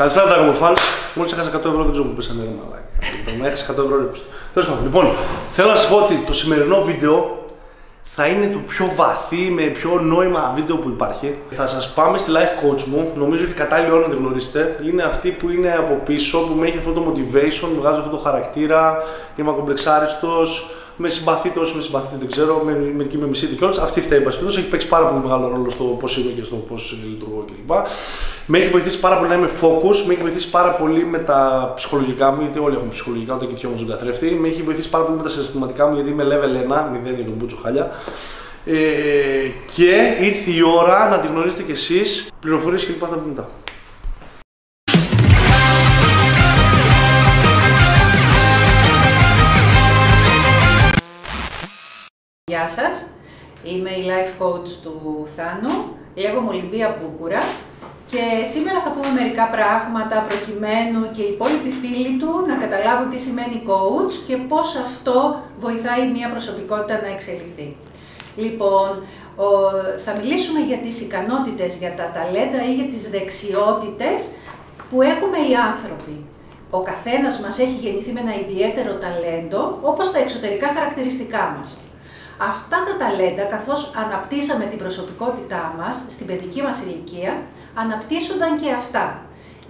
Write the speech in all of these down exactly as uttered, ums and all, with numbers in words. Καλησπέρα, τα γομοφάνς. Μόλις έχασα εκατό ευρώ, δεν ξέρω που πέσανε ένα μαλάκι. Να έχασα εκατό ευρώ, ρε. Τέλος πάντων, λοιπόν, θέλω να σας πω ότι το σημερινό βίντεο θα είναι το πιο βαθύ, με πιο νόημα βίντεο που υπάρχει. Θα σας πάμε στη life coach μου. Νομίζω ότι κατάλληλη ώρα να την γνωρίσετε. Είναι αυτή που είναι από πίσω, που με έχει αυτό το motivation, μου βγάζει αυτό το χαρακτήρα. Είμαι ακομπλεξάριστος. Με συμπαθείτε, όσοι με συμπαθείτε δεν ξέρω, με, μερικοί με μισείτε κιόλας. Αυτή φταίει, παρασπίδως, έχει παίξει πάρα πολύ μεγάλο ρόλο στο πώς είμαι και στο πώς λειτουργώ κλπ. Με έχει βοηθήσει πάρα πολύ να είμαι focus, με έχει βοηθήσει πάρα πολύ με τα ψυχολογικά μου, γιατί όλοι έχουμε ψυχολογικά όταν κοιτιόμαστε στον καθρέφτη. Με έχει βοηθήσει πάρα πολύ με τα συναισθηματικά μου, γιατί είμαι level ένα, μηδέν για τον μπούτσο χάλια. Ε, και ήρθε η ώρα να τη γνωρίσετε κι εσείς. Πληροφορίες κλπ. Θα πούμε μετά. Γεια σας, είμαι η Life Coach του Θάνου, λέγομαι Olympia Boukura και σήμερα θα πούμε μερικά πράγματα προκειμένου και οι υπόλοιποι φίλοι του να καταλάβουν τι σημαίνει coach και πώς αυτό βοηθάει μια προσωπικότητα να εξελιχθεί. Λοιπόν, θα μιλήσουμε για τις ικανότητες, για τα ταλέντα ή για τις δεξιότητες που έχουμε οι άνθρωποι. Ο καθένας μας έχει γεννηθεί με ένα ιδιαίτερο ταλέντο, όπως τα εξωτερικά χαρακτηριστικά μας. Αυτά τα ταλέντα, καθώς αναπτύσσαμε την προσωπικότητά μας στην παιδική μας ηλικία, αναπτύσσονταν και αυτά.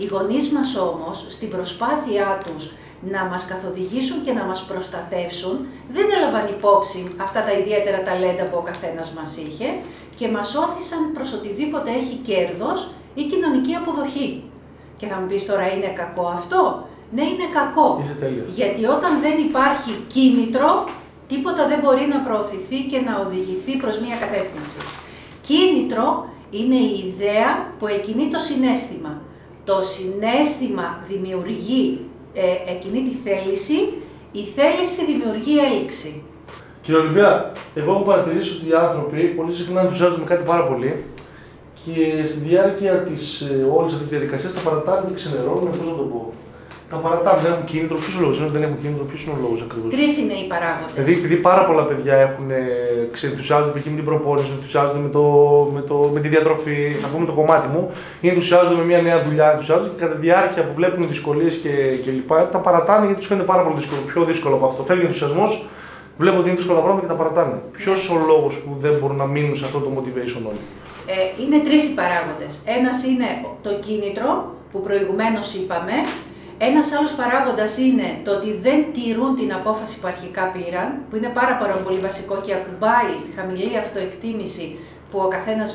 Οι γονείς μας όμως, στην προσπάθειά τους να μας καθοδηγήσουν και να μας προστατεύσουν, δεν έλαβαν υπόψη αυτά τα ιδιαίτερα ταλέντα που ο καθένας μας είχε και μας όθησαν προς οτιδήποτε έχει κέρδος ή κοινωνική αποδοχή. Και θα μου πεις τώρα, είναι κακό αυτό? Ναι, είναι κακό. Γιατί όταν δεν υπάρχει κίνητρο, τίποτα δεν μπορεί να προωθηθεί και να οδηγηθεί προς μία κατεύθυνση. Κίνητρο είναι η ιδέα που εκκινεί το συναίσθημα. Το συναίσθημα δημιουργεί ε, εκείνη τη θέληση, η θέληση δημιουργεί έλξη. Κύριε Olympia, εγώ έχω παρατηρήσει ότι οι άνθρωποι πολύ συχνά ενθουσιάζονται με κάτι πάρα πολύ και στη διάρκεια της όλης αυτής της διαδικασίας τα παρατάνε και ξενερώνουν, πώς να το πω. Τα παρατάμε, δεν έχουν κίνητρο. Ποιος ο λόγος είναι ότι δεν έχουν κίνητρο, ποιος είναι ο λόγος ακριβώς? Τρεις είναι οι παράγοντες. Δηλαδή, επειδή πάρα πολλά παιδιά έχουν ξενθουσιάζονται, π.χ. με την προπόνηση, ενθουσιάζονται με, το, με, το, με τη διατροφή, θα πούμε το κομμάτι μου, ή ενθουσιάζονται με μια νέα δουλειά, ενθουσιάζονται και κατά τη διάρκεια που βλέπουν δυσκολίες κλπ. Τα παρατάνε γιατί τους φαίνεται πάρα πολύ δύσκολο, πιο δύσκολο από αυτό. Φεύγει ο ενθουσιασμός, βλέπω ότι είναι δύσκολα πράγματα και τα παρατάνε. Ποιος ο λόγος που δεν μπορούν να μείνουν σε αυτό το motivation όλοι? Ε, είναι τρεις οι παράγοντες. Ένας είναι το κίνητρο που προηγουμένως είπαμε. Ένας άλλος παράγοντας είναι το ότι δεν τηρούν την απόφαση που αρχικά πήραν, που είναι πάρα, πάρα πολύ βασικό και ακουμπάει στη χαμηλή αυτοεκτίμηση που ο καθένας,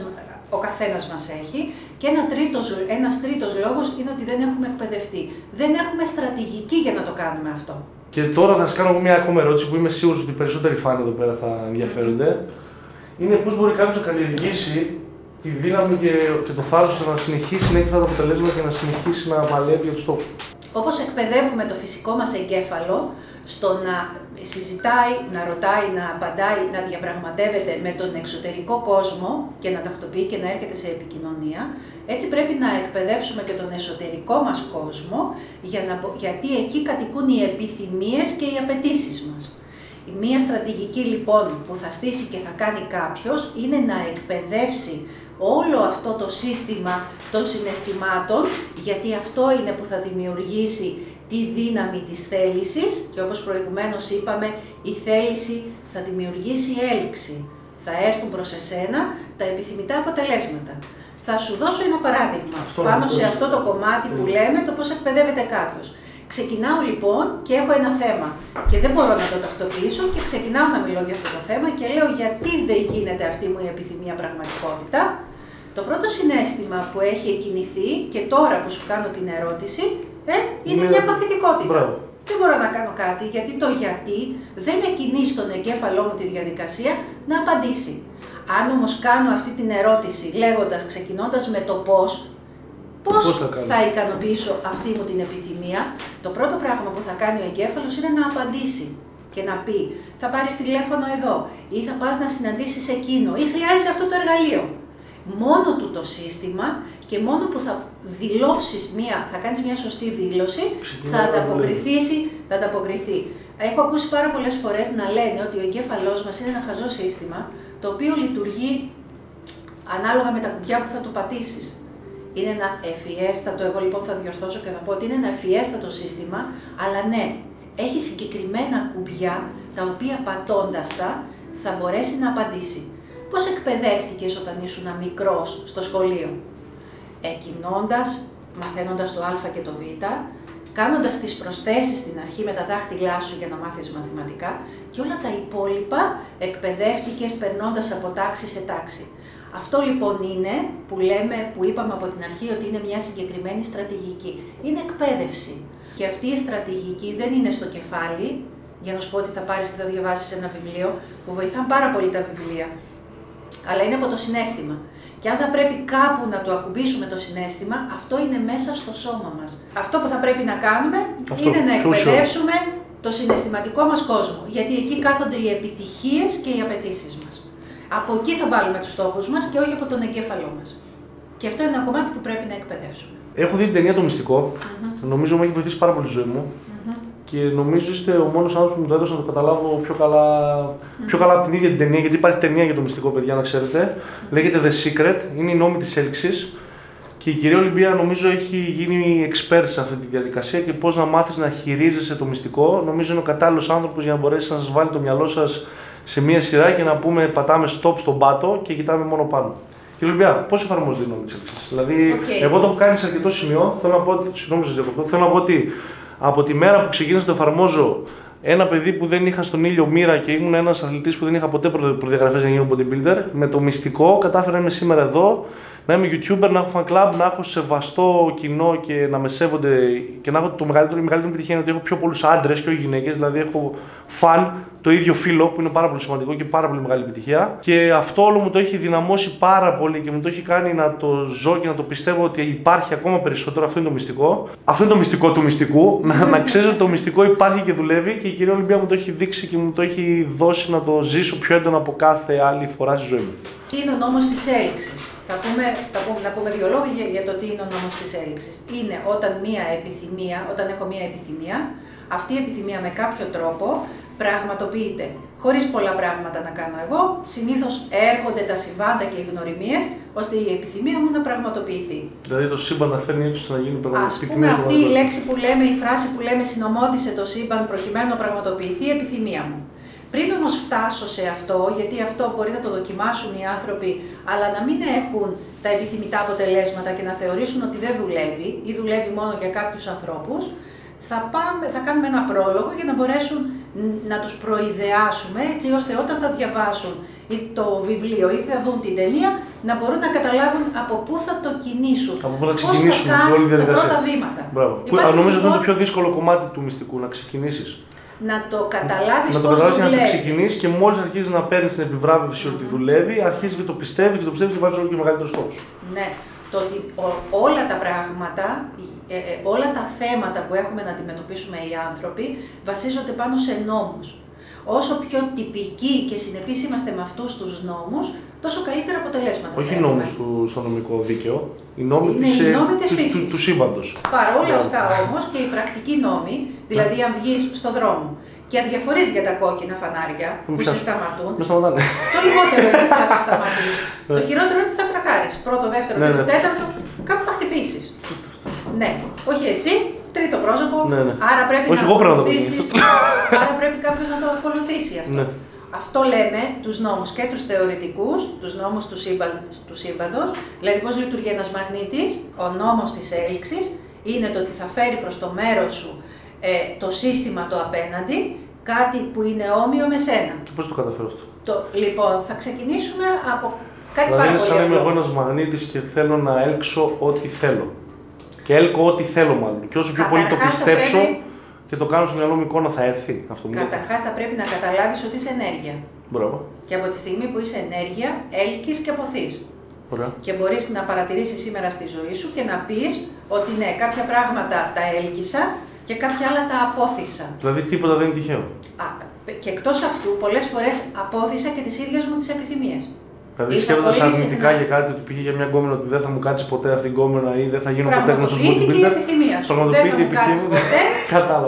ο καθένας μας έχει. Και ένα τρίτος, ένας τρίτος λόγος είναι ότι δεν έχουμε εκπαιδευτεί. Δεν έχουμε στρατηγική για να το κάνουμε αυτό. Και τώρα θα σας κάνω μια ακόμα ερώτηση που είμαι σίγουρος ότι οι περισσότεροι φάνοι εδώ πέρα θα ενδιαφέρονται. Είναι πώς μπορεί κάποιος να καλλιεργήσει τη δύναμη και, και το θάρρος να συνεχίσει να έχει αυτά τα αποτελέσματα και να συνεχίσει να παλεύει για τους στόχους. Όπως εκπαιδεύουμε το φυσικό μας εγκέφαλο στο να συζητάει, να ρωτάει, να απαντάει, να διαπραγματεύεται με τον εξωτερικό κόσμο και να τακτοποιεί και να έρχεται σε επικοινωνία, έτσι πρέπει να εκπαιδεύσουμε και τον εσωτερικό μας κόσμο, για να, γιατί εκεί κατοικούν οι επιθυμίες και οι απαιτήσεις μας. Μία στρατηγική λοιπόν που θα στήσει και θα κάνει κάποιος είναι να εκπαιδεύσει όλο αυτό το σύστημα των συναισθημάτων, γιατί αυτό είναι που θα δημιουργήσει τη δύναμη της θέλησης και όπως προηγουμένως είπαμε, η θέληση θα δημιουργήσει έλξη. Θα έρθουν προς εσένα τα επιθυμητά αποτελέσματα. Θα σου δώσω ένα παράδειγμα αυτό, πάνω αυτό. σε αυτό το κομμάτι που λέμε το πώς εκπαιδεύεται κάποιος. Ξεκινάω λοιπόν και έχω ένα θέμα και δεν μπορώ να το τακτοποιήσω και ξεκινάω να μιλώ για αυτό το θέμα και λέω γιατί δεν γίνεται αυτή μου η επιθυμία πραγματικότητα. Το πρώτο συναίσθημα που έχει εκκινηθεί και τώρα που σου κάνω την ερώτηση ε, είναι μια παθητικότητα. Μπράβο. Δεν μπορώ να κάνω κάτι γιατί το γιατί δεν εκκινεί στον εγκέφαλό μου τη διαδικασία να απαντήσει. Αν όμως κάνω αυτή την ερώτηση λέγοντας, ξεκινώντας με το πώς, Πώς, Πώς θα, θα ικανοποιήσω αυτή μου την επιθυμία, το πρώτο πράγμα που θα κάνει ο εγκέφαλος είναι να απαντήσει και να πει θα πάρεις τηλέφωνο εδώ ή θα πας να συναντήσεις εκείνο ή χρειάζεσαι αυτό το εργαλείο. Μόνο του το σύστημα και μόνο που θα δηλώσεις μία, θα κάνεις μία σωστή δήλωση, θα ανταποκριθήσει, θα ανταποκριθεί. Έχω ακούσει πάρα πολλές φορές να λένε ότι ο εγκέφαλός μας είναι ένα χαζό σύστημα το οποίο λειτουργεί ανάλογα με τα κουμπιά που θα του πατήσεις. Είναι ένα ευφιέστατο, εγώ λοιπόν θα διορθώσω και θα πω ότι είναι ένα ευφιέστατο σύστημα, αλλά ναι, έχει συγκεκριμένα κουμπιά τα οποία πατώντας τα θα μπορέσει να απαντήσει. Πώς εκπαιδεύτηκες όταν ήσουν μικρός στο σχολείο? Εκκινώντας, μαθαίνοντας το α και το β, κάνοντας τις προσθέσεις στην αρχή με τα δάχτυλά σου για να μάθεις μαθηματικά και όλα τα υπόλοιπα εκπαιδεύτηκες περνώντας από τάξη σε τάξη. Αυτό λοιπόν είναι που λέμε, που είπαμε από την αρχή ότι είναι μια συγκεκριμένη στρατηγική. Είναι εκπαίδευση. Και αυτή η στρατηγική δεν είναι στο κεφάλι, για να σου πω ότι θα πάρεις και θα διαβάσεις ένα βιβλίο, που βοηθάνε πάρα πολύ τα βιβλία. Αλλά είναι από το συναίσθημα. Και αν θα πρέπει κάπου να το ακουμπήσουμε το συναίσθημα, αυτό είναι μέσα στο σώμα μας. Αυτό που θα πρέπει να κάνουμε αυτό, είναι να εκπαιδεύσουμε το συναισθηματικό μας κόσμο. Γιατί εκεί κάθονται οι επιτυχίες και οι απαιτήσεις μας. Από εκεί θα βάλουμε τους στόχους μας και όχι από τον εγκέφαλό μας. Και αυτό είναι ένα κομμάτι που πρέπει να εκπαιδεύσουμε. Έχω δει την ταινία Το Μυστικό. Mm-hmm. Νομίζω μου έχει βοηθήσει πάρα πολύ τη ζωή μου. Mm-hmm. Και νομίζω είστε ο μόνος άνθρωπος που μου το έδωσε να το καταλάβω πιο καλά, mm-hmm. πιο καλά από την ίδια την ταινία. Γιατί υπάρχει ταινία για το μυστικό, παιδιά, να ξέρετε. Mm-hmm. Λέγεται The Secret, είναι η νόμη της έλξης. Και η κυρία Ολυμπία νομίζω έχει γίνει expert σε αυτή τη διαδικασία και πώς να μάθεις να χειρίζεσαι το μυστικό. Νομίζω είναι ο κατάλληλος άνθρωπος για να μπορέσει να σας βάλει το μυαλό σας σε μία σειρά και να πούμε πατάμε stop στον πάτο και κοιτάμε μόνο πάνω. Κύριε Ολυμπιά, πώς εφαρμόζεται η νόμη της έλξης? Δηλαδή, okay. εγώ το έχω κάνει σε αρκετό σημείο. Θέλω να πω ότι, συγγνώμη σας διακοπτώ, θέλω να πω ότι από τη μέρα που ξεκίνησα να το εφαρμόζω, ένα παιδί που δεν είχα στον ήλιο μοίρα και ήμουν ένας αθλητής που δεν είχα ποτέ προδιαγραφές να γίνω bodybuilder, με το μυστικό κατάφερα να είμαι σήμερα εδώ, να είμαι YouTuber, να έχω fan club, να έχω σεβαστό κοινό και να με σέβονται και να έχω το μεγαλύτερο, η μεγαλύτερη επιτυχία είναι ότι έχω πιο πολλούς άντρες και όχι γυναίκες, δηλαδή έχω φαν, το ίδιο φίλο που είναι πάρα πολύ σημαντικό και πάρα πολύ μεγάλη επιτυχία. Και αυτό όλο μου το έχει δυναμώσει πάρα πολύ και μου το έχει κάνει να το ζω και να το πιστεύω ότι υπάρχει ακόμα περισσότερο. Αυτό είναι το μυστικό. Αυτό είναι το μυστικό του μυστικού. να, να ξέρω ότι το μυστικό υπάρχει και δουλεύει και η κυρία Ολυμπία μου το έχει δείξει και μου το έχει δώσει να το ζήσω πιο έντονα από κάθε άλλη φορά στη ζωή μου. Τι είναι ο νόμος της έλξης? Θα πούμε, θα πούμε, να πούμε δύο λόγια για, για το τι είναι ο νόμος της έλξης. Είναι όταν, μία επιθυμία, όταν έχω μία επιθυμία, αυτή η επιθυμία με κάποιο τρόπο πραγματοποιείται. Χωρίς πολλά πράγματα να κάνω εγώ, συνήθως έρχονται τα συμβάντα και οι γνωριμίες, ώστε η επιθυμία μου να πραγματοποιηθεί. Δηλαδή το σύμπαν να φέρνει έτσι να γίνει πραγματοποιηθεί. Ας πούμε αυτή η λέξη που λέμε, η φράση που λέμε συνομότησε το σύμπαν προκειμένου να πραγματοποιηθεί η επιθυμία μου. Πριν όμως φτάσω σε αυτό, γιατί αυτό μπορεί να το δοκιμάσουν οι άνθρωποι, αλλά να μην έχουν τα επιθυμητά αποτελέσματα και να θεωρήσουν ότι δεν δουλεύει ή δουλεύει μόνο για κάποιους ανθρώπους, θα, πάμε, θα κάνουμε ένα πρόλογο για να μπορέσουν να τους προειδεάσουμε, έτσι ώστε όταν θα διαβάσουν ή το βιβλίο ή θα δουν την ταινία, να μπορούν να καταλάβουν από πού θα το κινήσουν, από πού θα ξεκινήσουν, πώς θα κάνουν τα πρώτα βήματα. Υπάρχει, νομίζω αυτό είναι το πιο δύσκολο κομμάτι του μυστικού, να ξεκινήσεις. Να το καταλάβεις πώς δουλεύει. Να το ξεκινήσεις και μόλις αρχίζεις να παίρνεις την επιβράβευση ότι δουλεύει, αρχίζεις και το πιστεύεις και το πιστεύεις και βάζεις όλο και μεγαλύτερο στόχο. Ναι. Το ότι όλα τα πράγματα, όλα τα θέματα που έχουμε να αντιμετωπίσουμε οι άνθρωποι βασίζονται πάνω σε νόμους. Όσο πιο τυπικοί και συνεπείς είμαστε με αυτούς τους νόμους, τόσο καλύτερα αποτελέσματα. Όχι οι νόμοι στο νομικό δίκαιο, οι νόμοι της, οι νόμοι της φύσης. Του, του, του σύμπαντος. Παρόλα yeah. αυτά όμως και οι πρακτικοί νόμοι, δηλαδή yeah. αν βγεις στον δρόμο και αδιαφορείς για τα κόκκινα φανάρια που πιάσει. Σε σταματούν, το λιγότερο είναι ότι θα σε σταματήσει. Το χειρότερο είναι ότι θα τρακάρεις. Πρώτο, δεύτερο, yeah, τρίτο, yeah. τέταρτο, κάπου θα χτυπήσεις. Ναι, όχι εσύ, τρίτο πρόσωπο, ναι, ναι. άρα πρέπει όχι να ακολουθήσεις, άρα πρέπει κάποιος να το ακολουθήσει αυτό. Ναι. Αυτό λέμε τους νόμους και τους θεωρητικούς, τους νόμους του, σύμπαν, του σύμπαντος, δηλαδή πώς λειτουργεί ένας μαγνήτης. Ο νόμος της έλξης είναι το ότι θα φέρει προς το μέρος σου ε, το σύστημα το απέναντι, κάτι που είναι όμοιο με σένα. Και πώς το καταφέρω αυτό? Το, λοιπόν, θα ξεκινήσουμε από κάτι δηλαδή, πάρα πολύ. Δηλαδή σαν είμαι εγώ ένας μαγνήτης και θέλω να έλξω ό,τι θέλω. Και έλκω ό,τι θέλω, μάλλον. Και όσο πιο πολύ το πιστέψω πρέπει... και το κάνω στο μυαλό μου, εικόνα θα έρθει αυτό. Καταρχάς, θα πρέπει να καταλάβεις ότι είσαι ενέργεια. Μπράβο. Και από τη στιγμή που είσαι ενέργεια, έλκεις και αποθείς. Ωραία. Και μπορείς να παρατηρήσεις σήμερα στη ζωή σου και να πεις ότι ναι, κάποια πράγματα τα έλκυσα και κάποια άλλα τα απόθυσα. Δηλαδή, τίποτα δεν είναι τυχαίο. Α, και εκτός αυτού, πολλές φορές απόθυσα και τις ίδιες μου τις επιθυμίες. Δηλαδή, σκέφτοντας αρνητικά για κάτι, ότι πήγε για μια γκόμενα ότι δεν θα μου κάτσει ποτέ αυτή η γκόμενα ή δεν θα γίνω ποτέ γνωστός bodybuilder. Πραγματοποιήθηκε η επιθυμία σου. Δεν θα μου κάτσει ποτέ.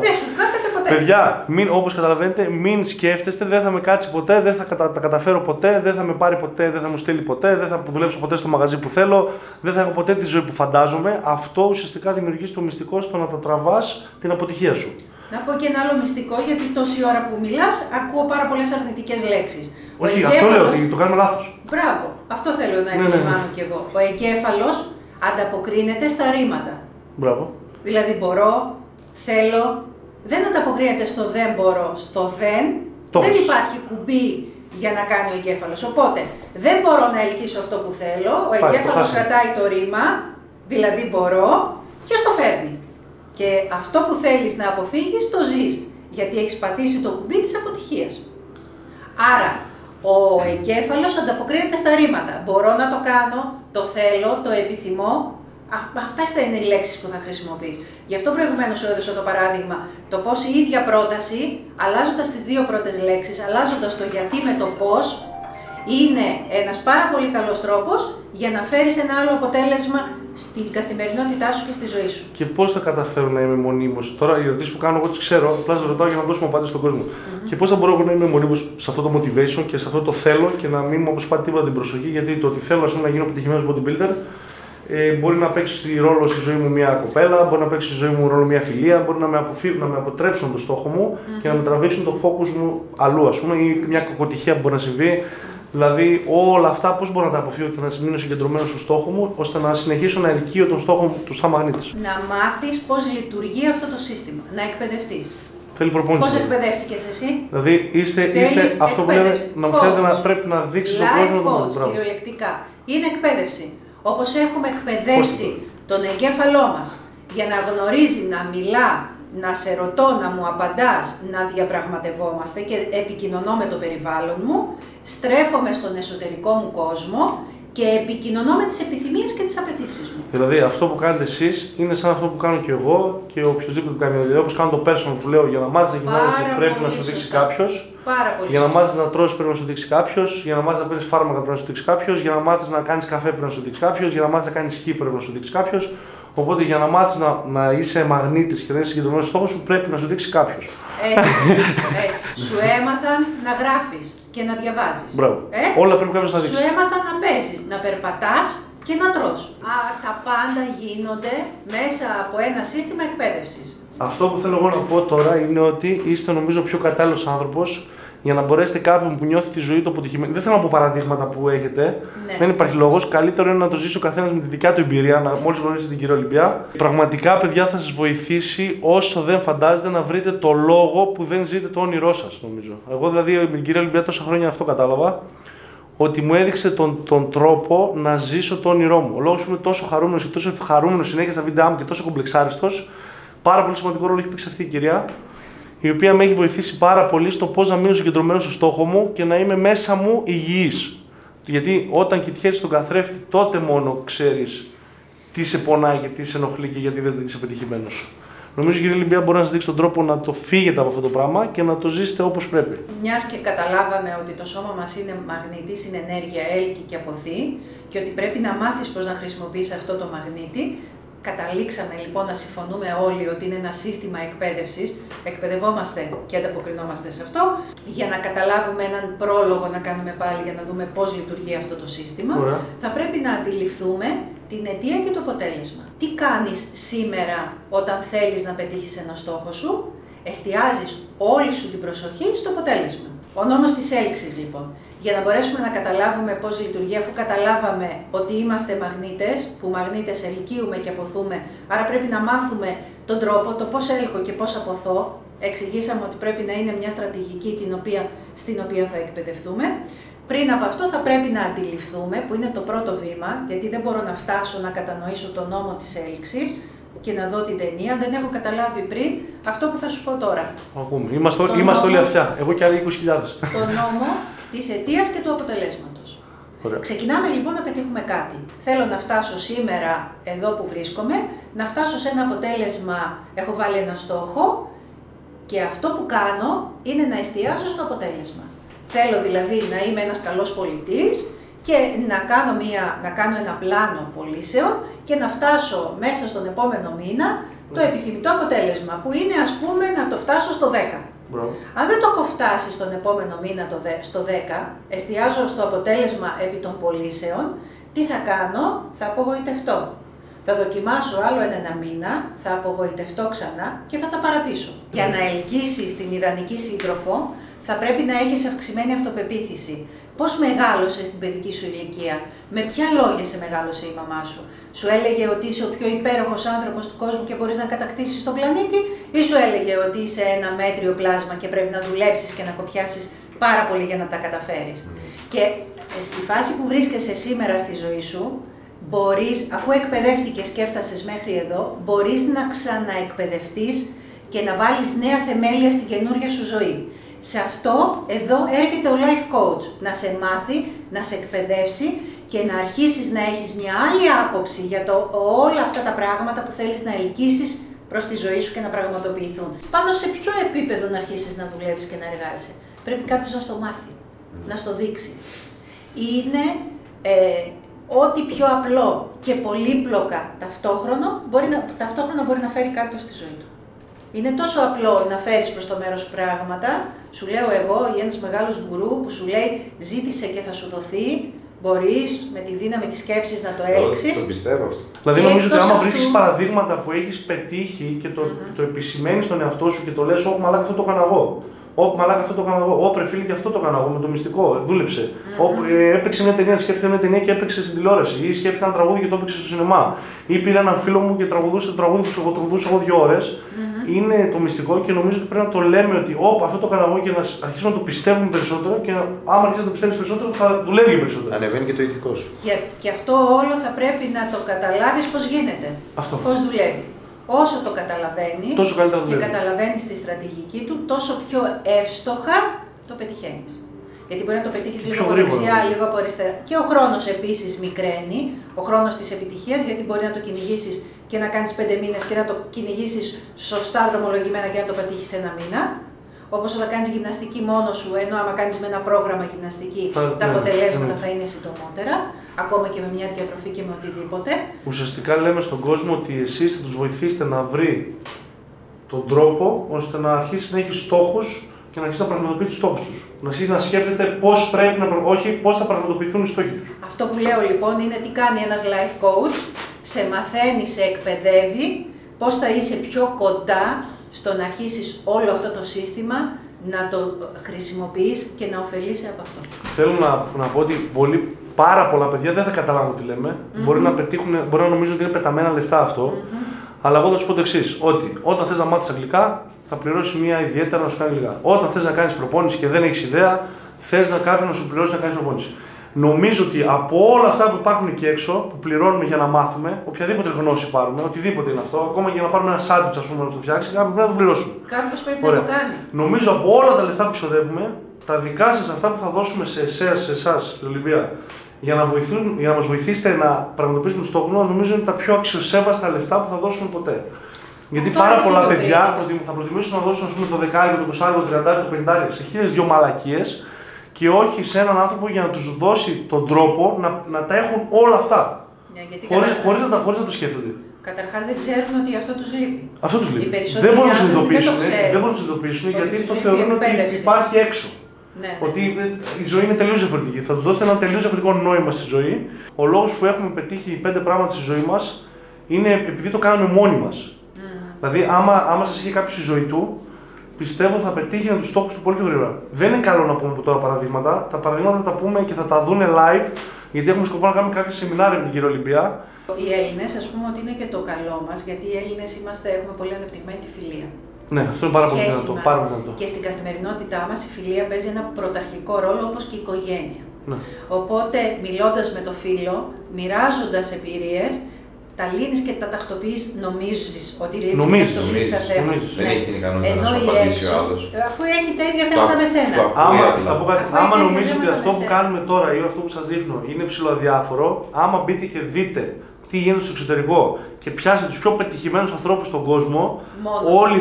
Δεν σου κάθεται ποτέ. παιδιά, μην, όπως καταλαβαίνετε, μην σκέφτεστε, δεν θα με κάτσει ποτέ, δεν θα κατα, τα καταφέρω ποτέ, δεν θα με πάρει ποτέ, δεν θα μου στείλει ποτέ, δεν θα δουλέψω ποτέ στο μαγαζί που θέλω, δεν θα έχω ποτέ τη ζωή που φαντάζομαι. Αυτό ουσιαστικά δημιουργεί το μυστικό στο να τα τραβάς την αποτυχία σου. Να πω και ένα άλλο μυστικό, γιατί τόση ώρα που μιλάς, ακούω πάρα πολλές αρνητικές λέξεις. Όχι, εγκέφαλος... αυτό λέω, ότι το κάνουμε λάθος. Μπράβο, αυτό θέλω να επισημάνω κι εγώ. Ο εγκέφαλος ανταποκρίνεται στα ρήματα. Μπράβο. Δηλαδή μπορώ, θέλω, δεν ανταποκρίνεται στο δεν μπορώ, στο δεν. Το δεν έχεις. Υπάρχει κουμπί για να κάνει ο εγκέφαλος. Οπότε δεν μπορώ να ελκύσω αυτό που θέλω, ο εγκέφαλος κρατάει το ρήμα, δηλαδή μπορώ και στο φέρνει. Και αυτό που θέλεις να αποφύγεις, το ζεις, γιατί έχεις πατήσει το κουμπί της αποτυχίας. Άρα, ο εγκέφαλος ανταποκρίνεται στα ρήματα. Μπορώ να το κάνω, το θέλω, το επιθυμώ. Αυτές θα είναι οι λέξεις που θα χρησιμοποιείς. Γι' αυτό προηγουμένως σου έδωσα το παράδειγμα, το πώς η ίδια πρόταση, αλλάζοντας τις δύο πρώτες λέξεις, αλλάζοντας το γιατί με το πώς, είναι ένας πάρα πολύ καλός τρόπος για να φέρεις ένα άλλο αποτέλεσμα στην καθημερινότητά σου και στη ζωή σου. Και πώς θα καταφέρω να είμαι μονίμος. Τώρα, οι ερωτήσεις που κάνω, εγώ τις ξέρω, απλά σας ρωτάω για να δώσουμε απάντηση στον κόσμο. Mm-hmm. Και πώς θα μπορώ να είμαι μονίμος σε αυτό το motivation και σε αυτό το θέλω και να μην μου αποσπάται τίποτα την προσοχή. Γιατί το ότι θέλω, ας πούμε, να γίνω επιτυχημένος bodybuilder, ε, μπορεί να παίξει ρόλο στη ζωή μου μια κοπέλα, μπορεί να παίξει στη ζωή μου ρόλο μια φιλία, μπορεί να με, αποφύ... να με αποτρέψουν το στόχο μου mm-hmm. και να με τραβήξουν το focus μου αλλού, ας πούμε, ή μια κακοτυχία που μπορεί να συμβεί. Δηλαδή, όλα αυτά πώς μπορώ να τα αποφύγω και να μείνω συγκεντρωμένο στο στόχο μου, ώστε να συνεχίσω να ελκύω τον στόχο μου του σαν μαγνήτης. Να μάθεις πώς λειτουργεί αυτό το σύστημα, να εκπαιδευτείς. Θέλει προπόνηση. Πώς εκπαιδεύτηκες εσύ. Δηλαδή, είστε, είστε αυτό που λέμε, να μου θέλετε να πρέπει να δείξεις τον κόσμο να το κάνει. Κυριολεκτικά. Είναι εκπαίδευση. Όπως έχουμε εκπαιδεύσει πώς... τον εγκέφαλό μας για να γνωρίζει, να μιλά, να σε ρωτώ, να μου απαντάς, να διαπραγματευόμαστε και επικοινωνώ με το περιβάλλον μου, στρέφομαι στον εσωτερικό μου κόσμο και επικοινωνώ με τις επιθυμίες και τις απαιτήσεις μου. Δηλαδή αυτό που κάνετε εσείς είναι σαν αυτό που κάνω και εγώ και οποιοδήποτε που κάνει. Δηλαδή όπως κάνω το personal που λέω, για να μάθεις να γυμνάζεσαι πρέπει, πρέπει να σου δείξει κάποιος, για να μάθεις να τρως πρέπει να σου δείξει κάποιος, για να μάθεις να παίρνεις φάρμακα πρέπει να σου δείξει κάποιος, για να μάθεις να κάνεις καφέ πρέπει να σου δείξει κάποιος, για να μάθεις να κάνεις σκι πρέπει να σου δείξει κάποιος. Οπότε για να μάθεις να, να είσαι μαγνήτης και να είσαι συγκεντρωμένος στόχο σου, πρέπει να σου δείξει κάποιος. Έτσι, έτσι. Σου έμαθαν να γράφεις και να διαβάζεις. Μπράβο. Ε? Όλα πρέπει κάποιος να δείξει. Σου έμαθαν να παίζεις, να περπατάς και να τρως. Α, τα πάντα γίνονται μέσα από ένα σύστημα εκπαίδευσης. Αυτό που θέλω εγώ να πω τώρα είναι ότι είστε νομίζω πιο κατάλληλος άνθρωπος για να μπορέσετε κάποιον που νιώθει τη ζωή του αποτυχημένη. Δεν θέλω να πω παραδείγματα που έχετε. Ναι. Δεν υπάρχει λόγος. Καλύτερο είναι να το ζήσει ο καθένας με τη δικιά του εμπειρία, να μόλις γνωρίζετε την κυρία Ολυμπιά. Πραγματικά, παιδιά, θα σας βοηθήσει όσο δεν φαντάζετε να βρείτε το λόγο που δεν ζείτε το όνειρό σας, νομίζω. Εγώ, δηλαδή, με την κυρία Ολυμπιά τόσα χρόνια αυτό κατάλαβα. Ότι μου έδειξε τον, τον τρόπο να ζήσω το όνειρό μου. Ο λόγος που είμαι τόσο χαρούμενος και τόσο χαρούμενος συνέχεια στα βίντεά μου και τόσο κομπλεξάριστος. Πάρα πολύ σημαντικό ρόλο έχει παίξει αυτή η κυρία, η οποία με έχει βοηθήσει πάρα πολύ στο πώς να μείνω συγκεντρωμένος στο στόχο μου και να είμαι μέσα μου υγιής. Γιατί όταν κοιτιέσαι στον καθρέφτη, τότε μόνο ξέρεις τι σε πονάει και τι σε ενοχλεί και γιατί δεν είσαι πετυχημένος. Νομίζω, κυρία Ολυμπιά, μπορεί να σας δείξει τον τρόπο να το φύγετε από αυτό το πράγμα και να το ζήσετε όπως πρέπει. Μιας και καταλάβαμε ότι το σώμα μας είναι μαγνήτη, είναι ενέργεια, έλκει και αποθεί και ότι πρέπει να μάθεις πώς να χρησιμοποιείς αυτό το μαγνήτη. Καταλήξαμε λοιπόν να συμφωνούμε όλοι ότι είναι ένα σύστημα εκπαίδευσης, εκπαιδευόμαστε και ανταποκρινόμαστε σε αυτό, για να καταλάβουμε έναν πρόλογο να κάνουμε πάλι για να δούμε πώς λειτουργεί αυτό το σύστημα, Ωραία. Θα πρέπει να αντιληφθούμε την αιτία και το αποτέλεσμα. Τι κάνεις σήμερα όταν θέλεις να πετύχεις ένα στόχο σου, εστιάζεις όλη σου την προσοχή στο αποτέλεσμα. Ο νόμος της έλξης λοιπόν, για να μπορέσουμε να καταλάβουμε πώς λειτουργεί, αφού καταλάβαμε ότι είμαστε μαγνήτες, που μαγνήτες ελκύουμε και αποθούμε, άρα πρέπει να μάθουμε τον τρόπο, το πώς έλκω και πώς αποθώ. Εξηγήσαμε ότι πρέπει να είναι μια στρατηγική την οποία, στην οποία θα εκπαιδευτούμε. Πριν από αυτό θα πρέπει να αντιληφθούμε, που είναι το πρώτο βήμα, γιατί δεν μπορώ να φτάσω να κατανοήσω τον νόμο της έλξης και να δω την ταινία, δεν έχω καταλάβει πριν αυτό που θα σου πω τώρα. Ακούμε. Είμαστε, το είμαστε νόμο, όλοι αυτιά. Εγώ και άλλοι είκοσι χιλιάδες. Τον νόμο της αιτίας και του αποτελέσματος. Ωραία. Ξεκινάμε λοιπόν να πετύχουμε κάτι. Θέλω να φτάσω σήμερα εδώ που βρίσκομαι, να φτάσω σε ένα αποτέλεσμα, έχω βάλει ένα στόχο και αυτό που κάνω είναι να εστιάζω στο αποτέλεσμα. Θέλω δηλαδή να είμαι ένας καλός πολιτής, και να κάνω, μια, να κάνω ένα πλάνο πωλήσεων και να φτάσω μέσα στον επόμενο μήνα το επιθυμητό αποτέλεσμα, που είναι ας πούμε να το φτάσω στο δέκα. Μπράβο. Αν δεν το έχω φτάσει στον επόμενο μήνα το δε, στο δέκα, εστιάζω στο αποτέλεσμα επί των πωλήσεων, τι θα κάνω, θα απογοητευτώ. Θα δοκιμάσω άλλο ένα μήνα, θα απογοητευτώ ξανά και θα τα παρατήσω. Mm. Για να ελκύσεις την ιδανική σύντροφο, θα πρέπει να έχεις αυξημένη αυτοπεποίθηση. Πώς μεγάλωσες την παιδική σου ηλικία, με ποια λόγια σε μεγάλωσε η μαμά σου. Σου έλεγε ότι είσαι ο πιο υπέροχος άνθρωπος του κόσμου και μπορείς να κατακτήσεις τον πλανήτη, ή σου έλεγε ότι είσαι ένα μέτριο πλάσμα και πρέπει να δουλέψεις και να κοπιάσεις πάρα πολύ για να τα καταφέρεις. Και στη φάση που βρίσκεσαι σήμερα στη ζωή σου, μπορείς, αφού εκπαιδεύτηκες και έφτασες μέχρι εδώ, μπορείς να ξαναεκπαιδευτείς και να βάλεις νέα θεμέλια στην καινούργια σου ζωή. Σε αυτό εδώ έρχεται ο Life Coach, να σε μάθει, να σε εκπαιδεύσει και να αρχίσεις να έχεις μια άλλη άποψη για το όλα αυτά τα πράγματα που θέλεις να ελκύσεις προς τη ζωή σου και να πραγματοποιηθούν. Πάνω σε ποιο επίπεδο να αρχίσεις να δουλεύεις και να εργάζεσαι. Πρέπει κάποιος να στο μάθει, να στο δείξει. Είναι ε, ό,τι πιο απλό και πολύπλοκα ταυτόχρονα μπορεί να, ταυτόχρονα μπορεί να φέρει κάποιος στη ζωή του. Είναι τόσο απλό να φέρεις προς το μέρος σου πράγματα, σου λέω εγώ ή ένας μεγάλος γκουρού που σου λέει ζήτησε και θα σου δοθεί, μπορείς με τη δύναμη της σκέψης να το έλξεις. Το πιστεύω. Δηλαδή νομίζω ότι άμα βρίσκεις παραδείγματα που έχεις πετύχει και το, mm-hmm. το επισημαίνεις στον εαυτό σου και το λες «Ω, μαλάκα, αυτό το κάνω εγώ». Ω, μαλάκα, αυτό το κάνω εγώ. Ω, πρε φίλε, και αυτό το κάνω εγώ με το μυστικό. Δούλεψε. Mm-hmm. Ω, έπαιξε μια ταινία, σκέφτηκα μια ταινία και έπαιξε στην τηλεόραση. Ή σκέφτηκα ένα τραγούδι και το έπαιξε στο σινεμά. Ή πήρα έναν φίλο μου και τραγουδούσε το τραγούδι που τραγουδούσα εγώ δύο ώρες. Mm-hmm. Είναι το μυστικό και νομίζω ότι πρέπει να το λέμε ότι ω, αυτό το κάνω εγώ και να αρχίσουμε να το πιστεύουμε περισσότερο. Και άμα αρχίσει να το πιστεύει περισσότερο, θα δουλεύει περισσότερο. Ανεβαίνει και το ηθικό σου. Και, και αυτό όλο θα πρέπει να το καταλάβει πώς γίνεται. Πώς δουλεύει. Όσο το καταλαβαίνεις τόσο και καταλαβαίνεις τη στρατηγική του, τόσο πιο εύστοχα το πετυχαίνεις. Γιατί μπορεί να το πετύχεις λίγο από δεξιά, λίγο από αριστερά. Και ο χρόνος επίσης μικραίνει, ο χρόνος της επιτυχίας, γιατί μπορεί να το κυνηγήσεις και να κάνεις πέντε μήνες και να το κυνηγήσεις σωστά δρομολογημένα και να το πετύχεις ένα μήνα. Όπως όταν κάνεις γυμναστική μόνος σου, ενώ άμα κάνεις με ένα πρόγραμμα γυμναστική, θα, τα ναι, αποτελέσματα ναι. θα είναι συντομότερα, ακόμα και με μια διατροφή και με οτιδήποτε. Ουσιαστικά λέμε στον κόσμο ότι εσείς θα τους βοηθήσετε να βρει τον τρόπο ώστε να αρχίσει να έχει στόχους και να αρχίσει να πραγματοποιεί τους στόχους τους. Να αρχίσει να σκέφτεται πώς πρέπει να, όχι πώς θα πραγματοποιηθούν οι στόχοι τους. Αυτό που λέω λοιπόν είναι τι κάνει ένας life coach, σε μαθαίνει, σε εκπαιδεύει, πώς θα είσαι πιο κοντά στο να αρχίσεις όλο αυτό το σύστημα, να το χρησιμοποιείς και να ωφελείσαι από αυτό. Θέλω να, να πω ότι πολύ, πάρα πολλά παιδιά δεν θα καταλάβουν τι λέμε. Mm-hmm. Μπορεί να πετύχουν, μπορεί να νομίζουν ότι είναι πεταμένα λεφτά αυτό. Mm-hmm. Αλλά εγώ θα σου πω το εξής, ότι όταν θες να μάθεις αγγλικά, θα πληρώσεις μια ιδιαίτερα να σου κάνει αγγλικά. Όταν θες να κάνεις προπόνηση και δεν έχεις ιδέα, θες να κάποιον να σου πληρώσει να κάνεις προπόνηση. Νομίζω ότι από όλα αυτά που υπάρχουν εκεί έξω, που πληρώνουμε για να μάθουμε, οποιαδήποτε γνώση πάρουμε, οτιδήποτε είναι αυτό, ακόμα και για να πάρουμε ένα σάντουιτς, ας πούμε, να το φτιάξει, πρέπει να το πληρώσουμε. Κάποιος πρέπει Ωραία. να το κάνει. Νομίζω από όλα τα λεφτά που ξοδεύουμε, τα δικά σας αυτά που θα δώσουμε σε εσάς, σε εσάς, Ολυμπία, για να, βοηθούν, για να μας βοηθήσετε να πραγματοποιήσουμε τους στόχους μας, νομίζω είναι τα πιο αξιοσέβαστα λεφτά που θα δώσουμε ποτέ. Γιατί αυτό πάρα πολλά παιδιά θα προτιμήσουν να δώσουν, ας πούμε, το δεκάρι, το εικοσάρι, το τριαντάρι, το πενηντάρι, σε χίλιες δυο μαλακίες. Και όχι σε έναν άνθρωπο για να τους δώσει τον τρόπο να, να τα έχουν όλα αυτά. Yeah, χωρίς, χωρίς, να τα, χωρίς να το σκέφτονται. Καταρχάς δεν ξέρουν ότι αυτό τους λείπει. Αυτό τους λείπει. Δεν μπορούν να συνειδητοποιήσουν, δεν μπορούν να συνειδητοποιήσουν γιατί το θεωρούν ότι υπάρχει έξω. Ναι, ότι ναι. η ζωή είναι τελείως διαφορετική. Θα τους δώσετε ένα τελείως διαφορετικό νόημα στη ζωή. Ο λόγος που έχουμε πετύχει πέντε πράγματα στη ζωή μας είναι επειδή το κάναμε μόνοι μας. Mm. Δηλαδή, άμα, άμα σας είχε κάποιος στη ζωή του, πιστεύω θα πετύχει τους στόχους του πολύ πιο γρήγορα. Δεν είναι καλό να πούμε από τώρα παραδείγματα. Τα παραδείγματα θα τα πούμε και θα τα δούνε live, γιατί έχουμε σκοπό να κάνουμε κάποια σεμινάρια με την κυρία Ολυμπία. Οι Έλληνες, ας πούμε ότι είναι και το καλό μας, γιατί οι Έλληνες είμαστε, έχουμε πολύ ανεπτυγμένη τη φιλία. Ναι, αυτό είναι πάρα πολύ δυνατό. Πάρα πολύ δυνατό. Και στην καθημερινότητά μας η φιλία παίζει ένα πρωταρχικό ρόλο, όπως και η οικογένεια. Ναι. Οπότε, μιλώντας με το φίλο, μοιράζοντας εμπειρίες, τα λύνεις και τα τακτοποιείς, νομίζεις ότι λύνεις και τακτοποιείς τα θέματα. Δεν έχει την ικανότητα να σου απαντήσει ο άλλος. Αφού έχει τα ίδια θέματα με σένα. Άμα νομίζεις ότι αυτό που κάνουμε τώρα ή αυτό που σας δείχνω είναι ψηλοαδιάφορο, άμα μπείτε και δείτε τι γίνεται στο εξωτερικό και πιάσετε τους πιο πετυχημένους ανθρώπους στον κόσμο, όλοι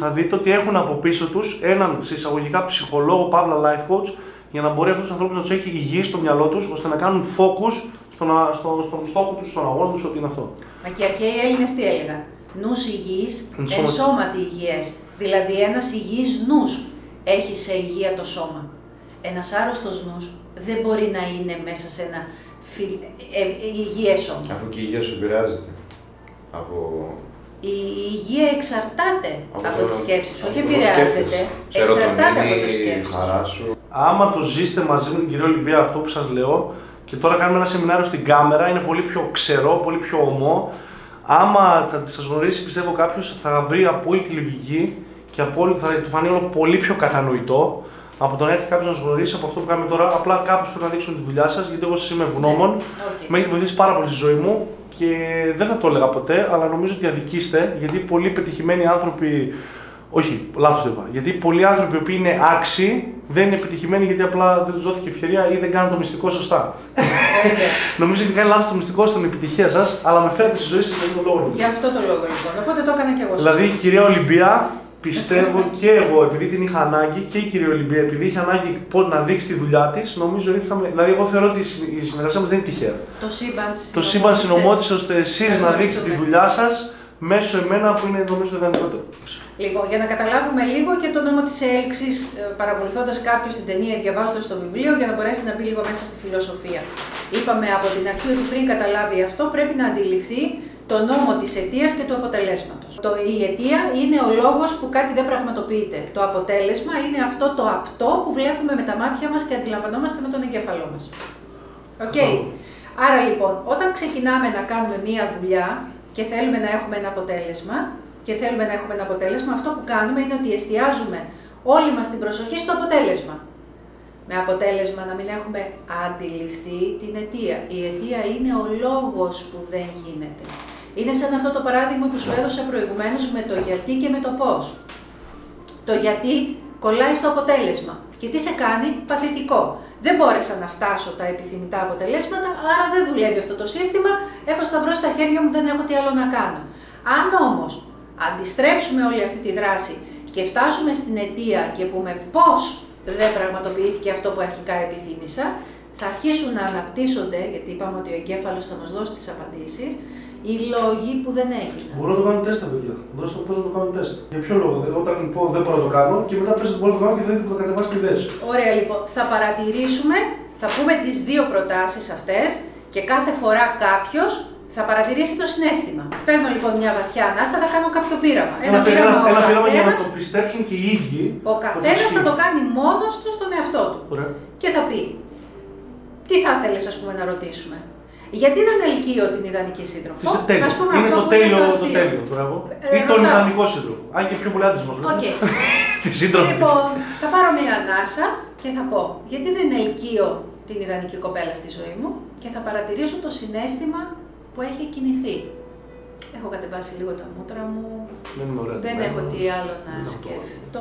θα δείτε ότι έχουν από πίσω τους έναν σε εισαγωγικά ψυχολόγο, παύλα life coach, για να μπορεί αυτούς τους ανθρώπους να τους έχει υγιείς στο μυαλό τους, ώστε να κάνουν focus στον, στο, στον στόχο τους, στον αγώνα τους, ό,τι είναι αυτό. Μα και οι αρχαίοι Έλληνες τι έλεγαν. νους υγιής, εν σώματι υγιές. Δηλαδή ένας υγιής νους έχει σε υγεία το σώμα. Ένας άρρωστος νους δεν μπορεί να είναι μέσα σε ένα φιλ... ε, ε, υγιές σώμα. Αφού και η υγεία σου πειράζεται. Από... Η υγεία εξαρτάται από, από τη σκέψη σου, όχι επηρεάζεται. Εξαρτάται από τη σκέψη σου. Άμα το ζήσετε μαζί με την κυρία Ολυμπία αυτό που σας λέω, και τώρα κάνουμε ένα σεμινάριο στην κάμερα, είναι πολύ πιο ξερό, πολύ πιο ομό. Άμα θα σας γνωρίσει, πιστεύω κάποιος θα βρει απόλυτη λογική και απόλυτη, θα του φανεί όλο πολύ πιο κατανοητό από το να έρθει κάποιος να σας γνωρίσει από αυτό που κάνουμε τώρα. Απλά κάποιος πρέπει να δείξουν τη δουλειά σας, γιατί εγώ σας είμαι ευγνώμων. Okay. Με έχει βοηθήσει πάρα πολύ στη ζωή μου και δεν θα το έλεγα ποτέ, αλλά νομίζω ότι αδικείστε, γιατί πολλοί πετυχημένοι άνθρωποι. Όχι, λάθος το είπα. Γιατί πολλοί άνθρωποι που είναι άξιοι δεν είναι επιτυχημένοι γιατί απλά δεν τους δόθηκε ευκαιρία ή δεν κάνουν το μυστικό σωστά. Νομίζω ότι κάνει λάθος το μυστικό στην επιτυχία σας, αλλά με φέρετε στη ζωή σας για αυτόν τον λόγο. Για αυτόν τον λόγο λοιπόν. Οπότε το έκανα και εγώ. Δηλαδή η κυρία Ολυμπία, πιστεύω και εγώ επειδή την είχα ανάγκη και η κυρία Ολυμπία επειδή είχε ανάγκη να δείξει τη δουλειά της, νομίζω ήρθαμε. Δηλαδή, εγώ θεωρώ ότι η συνεργασία μας δεν είναι τυχαία. Το σύμπαν συνομότησε ώστε εσείς να δείξετε τη δουλειά σας μέσω εμένα που είναι νομίζω ιδανικότερο. Λοιπόν, για να καταλάβουμε λίγο και το νόμο της έλξης, παρακολουθώντας κάποιον στην ταινία ή διαβάζοντας το βιβλίο, για να μπορέσει να μπει λίγο μέσα στη φιλοσοφία. Είπαμε από την αρχή ότι πριν καταλάβει αυτό, πρέπει να αντιληφθεί το νόμο της αιτίας και του αποτελέσματος. Το, η αιτία είναι ο λόγος που κάτι δεν πραγματοποιείται. Το αποτέλεσμα είναι αυτό το απτό που βλέπουμε με τα μάτια μας και αντιλαμβανόμαστε με τον εγκέφαλό μας. Οκ. Okay. Άρα λοιπόν, όταν ξεκινάμε να κάνουμε μία δουλειά και θέλουμε να έχουμε ένα αποτέλεσμα, και θέλουμε να έχουμε ένα αποτέλεσμα, αυτό που κάνουμε είναι ότι εστιάζουμε όλη μας την προσοχή στο αποτέλεσμα. Με αποτέλεσμα να μην έχουμε αντιληφθεί την αιτία. Η αιτία είναι ο λόγος που δεν γίνεται. Είναι σαν αυτό το παράδειγμα που σου έδωσα προηγουμένως με το γιατί και με το πώς. Το γιατί κολλάει στο αποτέλεσμα και τι σε κάνει παθητικό. Δεν μπόρεσα να φτάσω τα επιθυμητά αποτελέσματα, άρα δεν δουλεύει αυτό το σύστημα, έχω σταυρώσει τα χέρια μου, δεν έχω τι άλλο να κάνω. Αν όμως αντιστρέψουμε όλη αυτή τη δράση και φτάσουμε στην αιτία και πούμε πώς δεν πραγματοποιήθηκε αυτό που αρχικά επιθύμησα, θα αρχίσουν να αναπτύσσονται, γιατί είπαμε ότι ο εγκέφαλος θα μας δώσει τις απαντήσεις, οι λόγοι που δεν έγιναν. Μπορώ να το κάνω τεστ, παιδιά. Δώστε το πώς να το κάνω τεστ. Για ποιο λόγο, όταν πω δεν μπορώ να το κάνω και μετά πες ότι μπορώ να το κάνω και δεν θα κατεβάσει τη ιδέες. Ωραία, λοιπόν. Θα παρατηρήσουμε, θα πούμε τις δύο προτάσεις αυτές και κάθε φορά κάποιο. Θα παρατηρήσει το συναίσθημα. Παίρνω λοιπόν μια βαθιά ανάστα, θα κάνω κάποιο πείραμα. Ένα, ένα πείραμα, ένα, ένα πείραμα για να το πιστέψουν και οι ίδιοι. Ο καθένας θα το κάνει μόνος του στον εαυτό του. Ωραία. Και θα πει, τι θα θέλεις ας πούμε να ρωτήσουμε. Γιατί δεν ελκύω την ιδανική σύντροφο. Ας πούμε, είναι το τέλειο, είναι το τέλειο, μπράβο. Ή τον ιδανικό σύντροφο. Αν και πιο πολλοί άντρες μας λένε. Okay. Λοιπόν, θα πάρω μια ανάσα και θα πω, γιατί δεν ελκύω την ιδανική κοπέλα στη ζωή μου και θα παρατηρήσω το συναίσθημα που έχει κινηθεί. Έχω κατεβάσει λίγο τα μούτρα μου, δεν, ωραία, δεν έχω τι άλλο να δεν σκεφτώ.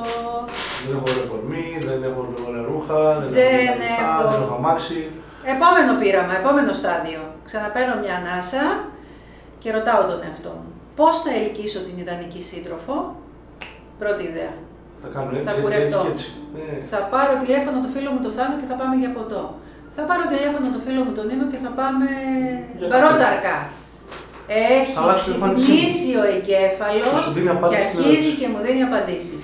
Δεν έχω ωραία κορμί, δεν έχω ωραία ρούχα, δεν, δεν έχω ωραία λεφτά, δεν έχω αμάξι. Επόμενο πείραμα, επόμενο στάδιο. Ξαναπαίρνω μια ανάσα και ρωτάω τον εαυτό μου. Πώς θα ελκύσω την ιδανική σύντροφο, πρώτη ιδέα. Θα κάνω έτσι, θα έτσι, έτσι, έτσι. Θα πάρω τηλέφωνο του φίλου μου τον Θάνο και θα πάμε για ποτό. Θα πάρω τηλέφωνο το φίλο μου τον Νίνο και θα πάμε μπαρότσαρκα. Έχει ξυπνήσει ο εγκέφαλος και αρχίζει και μου δίνει απαντήσεις.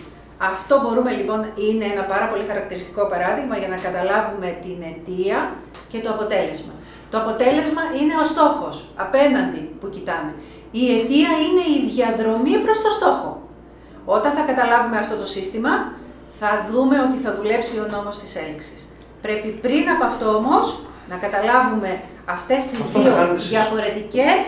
Αυτό μπορούμε λοιπόν, είναι ένα πάρα πολύ χαρακτηριστικό παράδειγμα για να καταλάβουμε την αιτία και το αποτέλεσμα. Το αποτέλεσμα είναι ο στόχος απέναντι που κοιτάμε. Η αιτία είναι η διαδρομή προς το στόχο. Όταν θα καταλάβουμε αυτό το σύστημα, θα δούμε ότι θα δουλέψει ο νόμος της έλξης. Πρέπει πριν από αυτό όμως να καταλάβουμε αυτές τις αυτό δύο διαφορετικές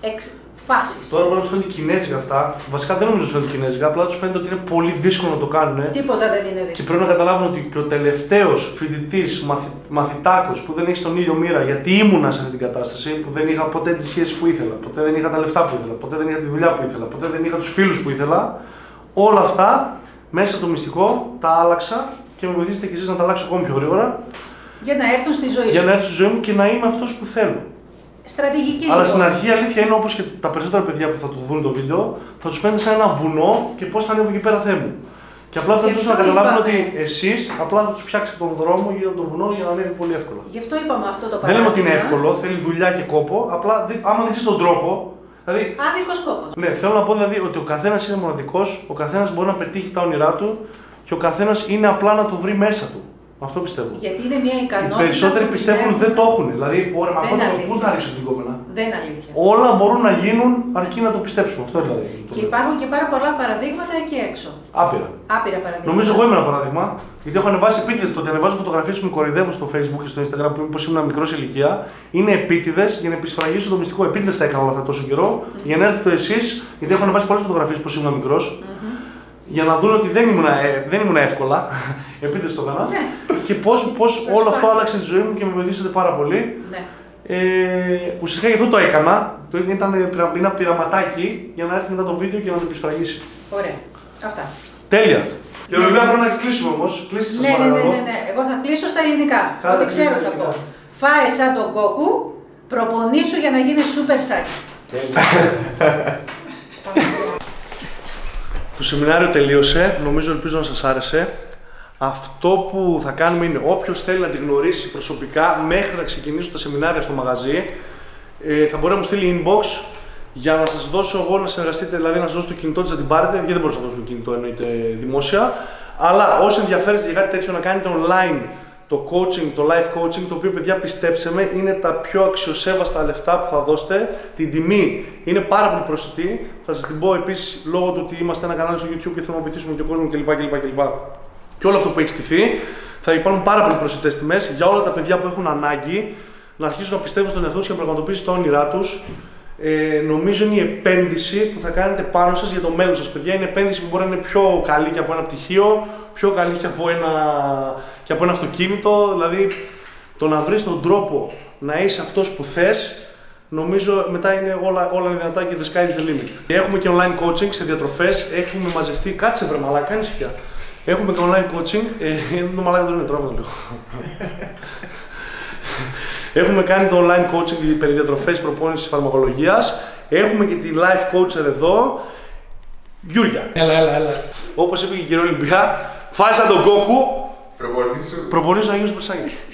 εξ... φάσεις. Τώρα μπορεί να σου φαίνονται κινέζικα αυτά. Βασικά δεν νομίζω ότι σου φαίνονται κινέζικα, απλά του φαίνεται ότι είναι πολύ δύσκολο να το κάνουν. Τίποτα δεν είναι δύσκολο. Και πρέπει να καταλάβουν ότι και ο τελευταίος φοιτητής, μαθη... μαθητάκος που δεν έχει στον ήλιο μοίρα, γιατί ήμουνα σε αυτή την κατάσταση, που δεν είχα ποτέ τις σχέσεις που ήθελα, ποτέ δεν είχα τα λεφτά που ήθελα, ποτέ δεν είχα τη δουλειά που ήθελα, ποτέ δεν είχα τους φίλους που ήθελα. Όλα αυτά μέσα στο μυστικό τα άλλαξα. Και με βοηθήσετε κι εσείς να τα αλλάξω ακόμη πιο γρήγορα. Για να έρθουν στη ζωή σου. Για να έρθουν στη ζωή μου και να είμαι αυτός που θέλω. Στρατηγική. Αλλά στην αρχή η αλήθεια είναι όπως και τα περισσότερα παιδιά που θα το δουν το βίντεο, θα τους φαίνεται σαν ένα βουνό και πώς θα ανέβω εκεί πέρα θέ μου. Και απλά θα τους να καταλάβουν ότι εσείς απλά θα τους φτιάξετε τον δρόμο γύρω από το βουνό για να ανέβει πολύ εύκολα. Γι' αυτό είπαμε αυτό το παράδειγμα. Δεν λέμε ότι είναι εύκολο, θέλει δουλειά και κόπο. Απλά άμα δεν ξέρεις τον τρόπο, Δηλαδή, άδικος κόπος. Ναι, θέλω να πω δηλαδή ότι ο καθένας είναι μοναδικός, ο καθένας μπορεί να πετύχει τα όνειρά του και ο καθένας είναι απλά να το βρει μέσα του. Αυτό πιστεύω. Γιατί είναι μια ικανότητα. Οι περισσότεροι πιστεύουν ότι δεν το έχουν. Δηλαδή, ωραία, μα πού θα ρίξω την κόμενα. Δεν είναι αλήθεια. Όλα μπορούν να γίνουν αρκεί να το πιστέψουμε. Αυτό δηλαδή. Και υπάρχουν και πάρα πολλά παραδείγματα εκεί έξω. Άπειρα. Άπειρα παραδείγματα. Νομίζω εγώ είμαι ένα παράδειγμα. Γιατί έχω ανεβάσει επίτηδες. Το ότι ανεβάζω φωτογραφίες που με κοροϊδεύουν στο Facebook και στο Instagram που μήπως ήμουν μικρό ηλικία. Είναι επίτηδες για να επισφραγίσω το μυστικό. Επίτηδες τα έκανα όλα αυτά τόσο καιρό. Mm-hmm. Για να έρθετε εσείς, γιατί έχω ανεβάσει πολλές φωτογραφίες που ήμουν μικρό. Mm-hmm. Για να δουν ότι δεν ήμουν, ε, δεν ήμουν εύκολα, επειδή στο κανάλι, ναι. Και πώς, πώς όλο αυτό άλλαξε τη ζωή μου και με βοηθήσατε πάρα πολύ. Ναι. Ε, ουσιαστικά γι' αυτό το έκανα, το ήταν ένα πειραματάκι για να έρθει μετά το βίντεο και να το επισφραγίσει. Ωραία. Αυτά. Τέλεια. Και βέβαια πρέπει να κλείσουμε όμως. Κλείστε σας, ναι, παρακαλώ. Ναι, ναι, ναι, ναι. Εγώ θα κλείσω στα ελληνικά. Ότι ξέρω θα πω. Φάε σαν τον κόκκου, προπονήσου για να γίνεις super σάκι. Το σεμινάριο τελείωσε, νομίζω ελπίζω να σας άρεσε. Αυτό που θα κάνουμε είναι όποιος θέλει να την γνωρίσει προσωπικά μέχρι να ξεκινήσουν τα σεμινάρια στο μαγαζί θα μπορεί να μου στείλει inbox για να σας δώσω εγώ να συνεργαστείτε, δηλαδή να σας δώσω το κινητό της να την πάρετε, γιατί δεν μπορούσα να δώσω το κινητό εννοείται δημόσια, αλλά όσοι ενδιαφέρεστε για κάτι τέτοιο να κάνετε online το coaching, το life coaching, το οποίο παιδιά πιστέψτε με είναι τα πιο αξιοσέβαστα λεφτά που θα δώσετε. Την τιμή είναι πάρα πολύ προσιτή. Θα σας την πω επίσης λόγω του ότι είμαστε ένα κανάλι στο YouTube και θέλουμε να βοηθήσουμε και ο κόσμο κλπ. κλπ, κλπ. Και όλο αυτό που έχει στηθεί θα υπάρχουν πάρα πολύ προσιτές τιμές για όλα τα παιδιά που έχουν ανάγκη να αρχίσουν να πιστεύουν στον εαυτό τους και να πραγματοποιήσουν τα όνειρά τους. Ε, νομίζω είναι η επένδυση που θα κάνετε πάνω σας για το μέλλον σας, παιδιά. Είναι επένδυση που μπορεί να είναι πιο καλή και από ένα πτυχίο, πιο καλή και από ένα, και από ένα αυτοκίνητο. Δηλαδή, το να βρεις τον τρόπο να είσαι αυτός που θες, νομίζω μετά είναι όλα, όλα είναι δυνατά και the sky is the limit. Έχουμε και online coaching σε διατροφές. Έχουμε μαζευτεί. Κάτσε βρε μαλάκα, κάνεις πια. Έχουμε και online coaching. Ε, το μαλάκα δεν είναι τρόπο, το λέω. Έχουμε κάνει το online coaching περί διατροφές, προπόνησης, φαρμακολογίας. Έχουμε και τη life coacher εδώ. Γιούρια. Έλα, έλα, έλα. Όπως είπε και η κυρία Ολυμπιά, φάσα τον κόκκου. Προπονήσου. Προπονήσου να γίνεις περσάκι.